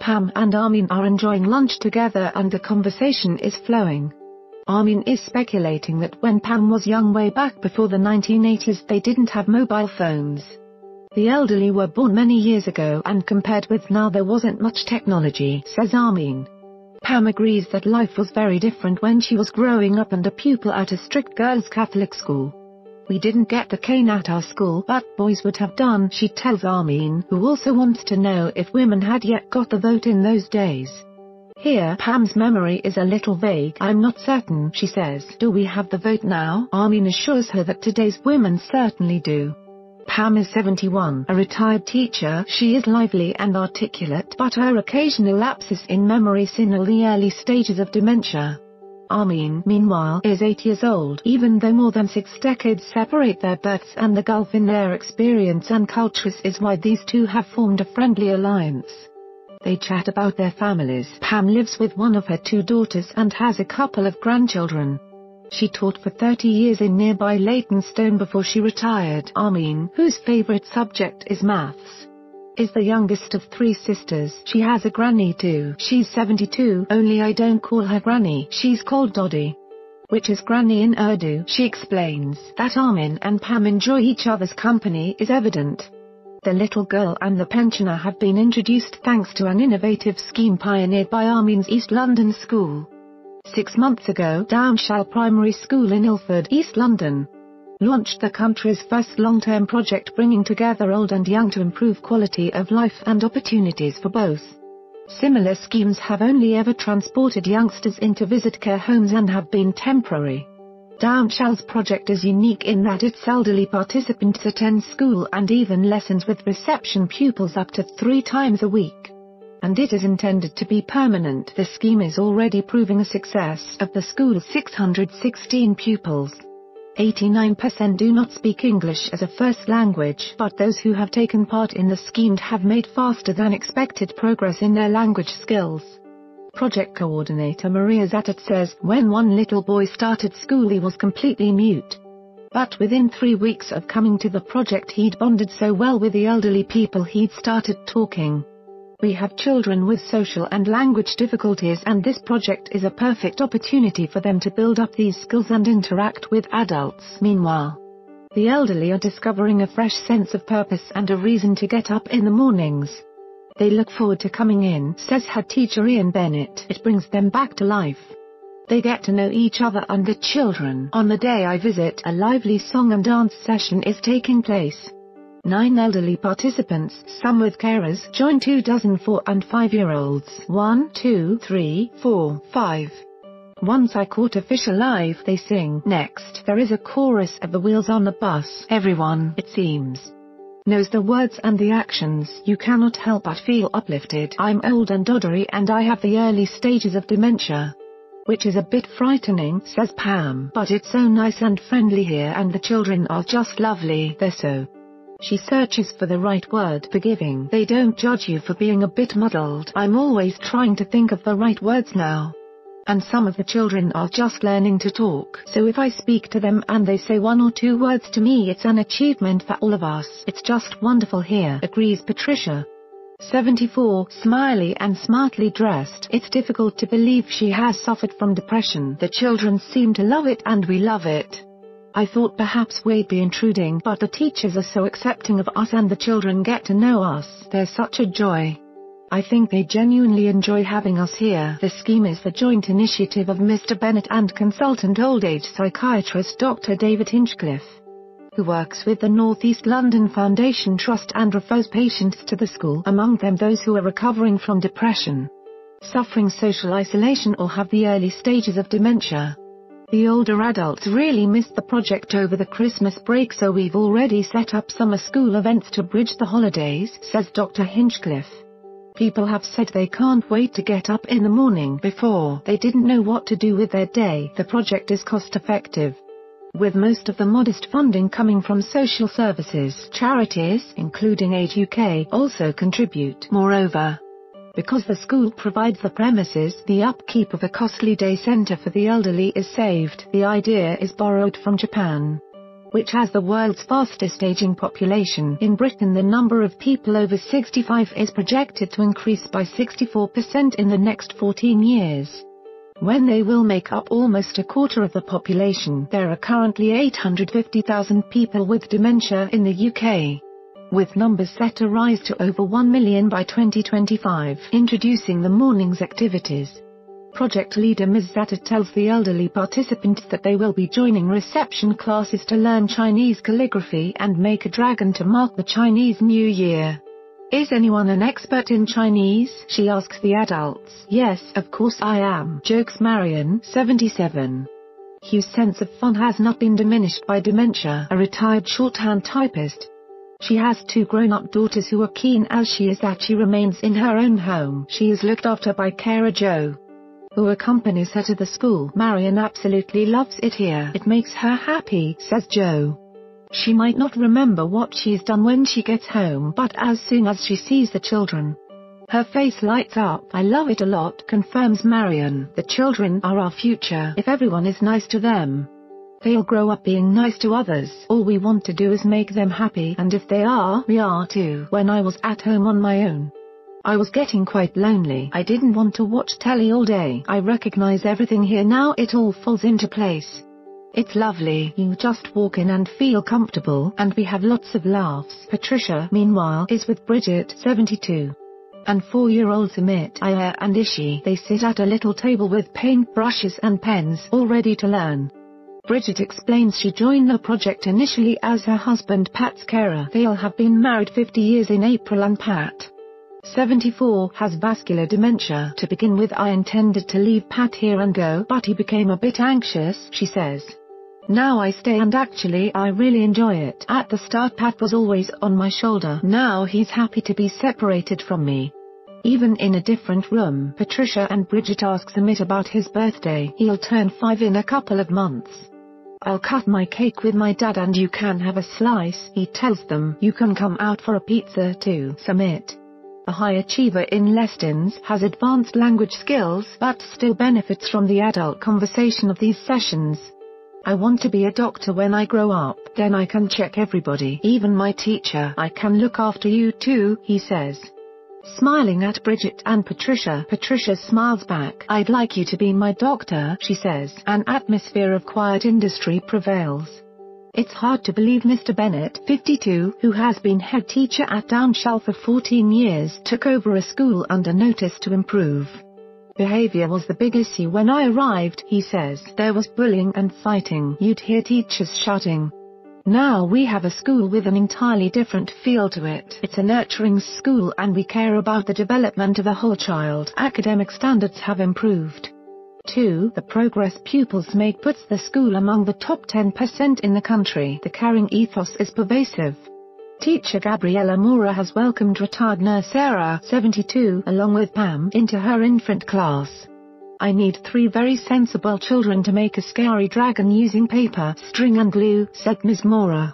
Pam and Armin are enjoying lunch together and the conversation is flowing. Armin is speculating that when Pam was young way back before the 1980s they didn't have mobile phones. The elderly were born many years ago and compared with now there wasn't much technology, says Armin. Pam agrees that life was very different when she was growing up and a pupil at a strict girls' Catholic school. "We didn't get the cane at our school, but boys would have done," she tells Armin, who also wants to know if women had yet got the vote in those days. Here Pam's memory is a little vague. "I'm not certain," she says. "Do we have the vote now?" Armin assures her that today's women certainly do. Pam is 71, a retired teacher. She is lively and articulate, but her occasional lapses in memory signal the early stages of dementia. Armin, meanwhile, is 8 years old. Even though more than 6 decades separate their births and the gulf in their experience and cultures is wide, these two have formed a friendly alliance. They chat about their families. Pam lives with one of her 2 daughters and has a couple of grandchildren. She taught for 30 years in nearby Leytonstone before she retired. Armin, whose favorite subject is maths, is the youngest of 3 sisters. She has a granny too. She's 72, only I don't call her granny. She's called Doddy, which is granny in Urdu. She explains that Armin and Pam enjoy each other's company is evident. The little girl and the pensioner have been introduced thanks to an innovative scheme pioneered by Armin's East London school. 6 months ago, Downshall Primary School in Ilford, East London, launched the country's first long-term project bringing together old and young to improve quality of life and opportunities for both. Similar schemes have only ever transported youngsters into visit care homes and have been temporary. Downshall's project is unique in that its elderly participants attend school and even lessons with reception pupils up to 3 times a week. And it is intended to be permanent. The scheme is already proving a success. Of the school's 616 pupils, 89% do not speak English as a first language, but those who have taken part in the scheme have made faster than expected progress in their language skills. Project coordinator Maria Zattat says, "When one little boy started school he was completely mute. But within 3 weeks of coming to the project he'd bonded so well with the elderly people he'd started talking. We have children with social and language difficulties and this project is a perfect opportunity for them to build up these skills and interact with adults." Meanwhile, the elderly are discovering a fresh sense of purpose and a reason to get up in the mornings. They look forward to coming in, says head teacher Ian Bennett. "It brings them back to life. They get to know each other and the children." On the day I visit, a lively song and dance session is taking place. 9 elderly participants, some with carers, join 2 dozen 4- and 5-year-olds. 1, 2, 3, 4, 5. Once I caught a fish alive, they sing. Next, there is a chorus of the wheels on the bus. Everyone, it seems, knows the words and the actions. You cannot help but feel uplifted. I'm old and doddery and I have the early stages of dementia, which is a bit frightening, says Pam. But it's so nice and friendly here and the children are just lovely. They're so... She searches for the right word. Forgiving. They don't judge you for being a bit muddled. I'm always trying to think of the right words now. And some of the children are just learning to talk. So if I speak to them and they say 1 or 2 words to me, it's an achievement for all of us. It's just wonderful here, agrees Patricia, 74, smiley and smartly dressed. It's difficult to believe she has suffered from depression. The children seem to love it and we love it. I thought perhaps we'd be intruding, but the teachers are so accepting of us and the children get to know us. They're such a joy. I think they genuinely enjoy having us here. The scheme is the joint initiative of Mr. Bennett and consultant old age psychiatrist Dr. David Hinchcliffe, who works with the Northeast London Foundation Trust and refers patients to the school, among them those who are recovering from depression, suffering social isolation or have the early stages of dementia. The older adults really missed the project over the Christmas break, so we've already set up summer school events to bridge the holidays, says Dr. Hinchcliffe. People have said they can't wait to get up in the morning. Before, they didn't know what to do with their day. The project is cost effective, with most of the modest funding coming from social services. Charities, including Age UK, also contribute. Moreover, because the school provides the premises, the upkeep of a costly day center for the elderly is saved. The idea is borrowed from Japan, which has the world's fastest aging population. In Britain, the number of people over 65 is projected to increase by 64% in the next 14 years, when they will make up almost a quarter of the population. There are currently 850,000 people with dementia in the UK, with numbers set to rise to over 1 million by 2025. Introducing the morning's activities, project leader Ms. Zattat tells the elderly participants that they will be joining reception classes to learn Chinese calligraphy and make a dragon to mark the Chinese New Year. "Is anyone an expert in Chinese?" she asks the adults. "Yes, of course I am," jokes Marion, 77. Hugh's sense of fun has not been diminished by dementia. A retired shorthand typist, she has two grown-up daughters who are keen as she is that she remains in her own home. She is looked after by carer Jo, who accompanies her to the school. "Marion absolutely loves it here. It makes her happy," says Jo. "She might not remember what she's done when she gets home, but as soon as she sees the children, her face lights up." "I love it a lot," confirms Marion. "The children are our future. If everyone is nice to them, they'll grow up being nice to others. All we want to do is make them happy, and if they are, we are too. When I was at home on my own, I was getting quite lonely. I didn't want to watch telly all day. I recognize everything here now. It all falls into place. It's lovely. You just walk in and feel comfortable, and we have lots of laughs." Patricia, meanwhile, is with Bridget, 72, and 4-year-olds Amit, Aya and Ishi. They sit at a little table with paintbrushes and pens, all ready to learn. Bridget explains she joined the project initially as her husband Pat's carer. They'll have been married 50 years in April, and Pat, 74, has vascular dementia. "To begin with, I intended to leave Pat here and go, but he became a bit anxious," she says. "Now I stay, and actually I really enjoy it. At the start Pat was always on my shoulder. Now he's happy to be separated from me, even in a different room." Patricia and Bridget asks Amit about his birthday. "He'll turn 5 in a couple of months. I'll cut my cake with my dad and you can have a slice," he tells them. "You can come out for a pizza too." Amit, a high achiever in lessons, has advanced language skills but still benefits from the adult conversation of these sessions. "I want to be a doctor when I grow up. Then I can check everybody, even my teacher. I can look after you too," he says, smiling at Bridget and Patricia. Patricia smiles back. "I'd like you to be my doctor," she says. An atmosphere of quiet industry prevails. It's hard to believe Mr. Bennett, 52, who has been head teacher at Downshall for 14 years, took over a school under notice to improve. "Behavior was the big issue when I arrived," he says. "There was bullying and fighting. You'd hear teachers shouting. Now we have a school with an entirely different feel to it. It's a nurturing school and we care about the development of the whole child. Academic standards have improved too. The progress pupils make puts the school among the top 10% in the country. The caring ethos is pervasive." Teacher Gabriella Mora has welcomed retired nurse Sarah, 72, along with Pam, into her infant class. "I need 3 very sensible children to make a scary dragon using paper, string and glue," said Ms. Mora.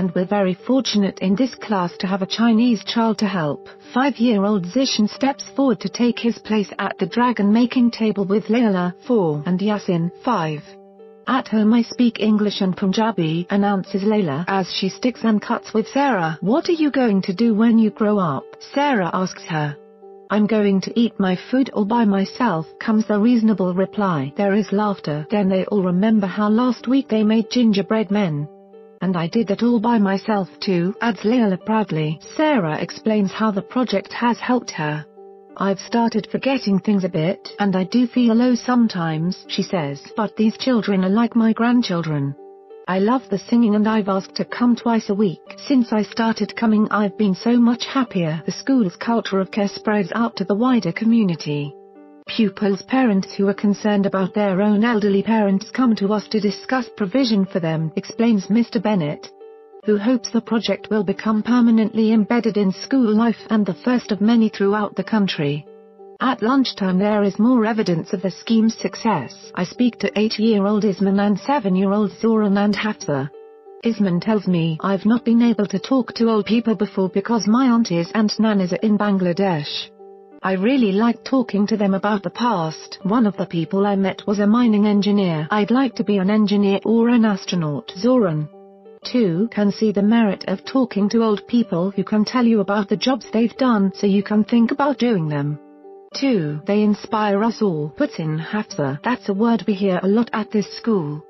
"And we're very fortunate in this class to have a Chinese child to help." 5-year-old Zishan steps forward to take his place at the dragon-making table with Layla, 4, and Yasin, 5. "At home I speak English and Punjabi," announces Layla as she sticks and cuts with Sarah. "What are you going to do when you grow up?" Sarah asks her. "I'm going to eat my food all by myself," comes the reasonable reply. There is laughter. Then they all remember how last week they made gingerbread men. "And I did that all by myself too," adds Layla proudly. Sarah explains how the project has helped her. "I've started forgetting things a bit, and I do feel low sometimes," she says. "But these children are like my grandchildren. I love the singing and I've asked to come twice a week. Since I started coming I've been so much happier." The school's culture of care spreads out to the wider community. Pupils' parents who are concerned about their own elderly parents come to us to discuss provision for them, explains Mr. Bennett, who hopes the project will become permanently embedded in school life and the first of many throughout the country. At lunchtime there is more evidence of the scheme's success. I speak to 8-year-old Isman and 7-year-old Zoran and Hafsa. Isman tells me, "I've not been able to talk to old people before because my aunties and nannies are in Bangladesh. I really like talking to them about the past." One of the people I met was a mining engineer. "I'd like to be an engineer or an astronaut," Zoran, too can see the merit of talking to old people who can tell you about the jobs they've done so you can think about doing them. 2. They inspire us all. Put in Hafsa. That's a word we hear a lot at this school.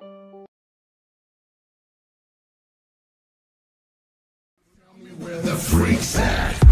Tell me where the freak's at.